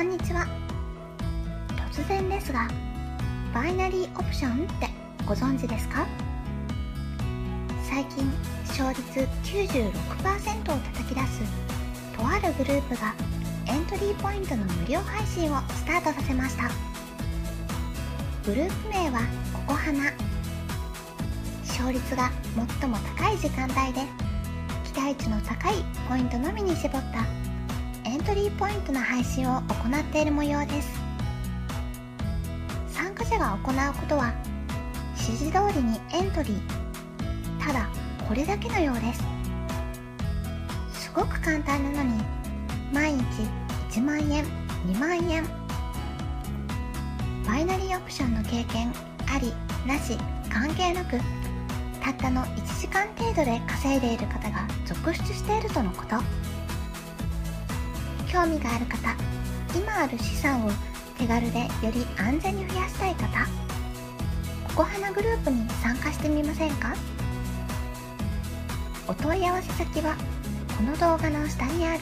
こんにちは。突然ですが、バイナリーオプションってご存知ですか？最近、勝率 96% を叩き出すとあるグループがエントリーポイントの無料配信をスタートさせました。グループ名はココハナ。勝率が最も高い時間帯で期待値の高いポイントのみに絞ったエントリーポイントの配信を行っている模様です。参加者が行うことは指示通りにエントリー、ただこれだけのようです。すごく簡単なのに毎日1万円、2万円バイナリーオプションの経験ありなし関係なく、たったの1時間程度で稼いでいる方が続出しているとのこと。興味がある方、今ある資産を手軽でより安全に増やしたい方、ココハナグループに参加してみませんか？お問い合わせ先はこの動画の下にある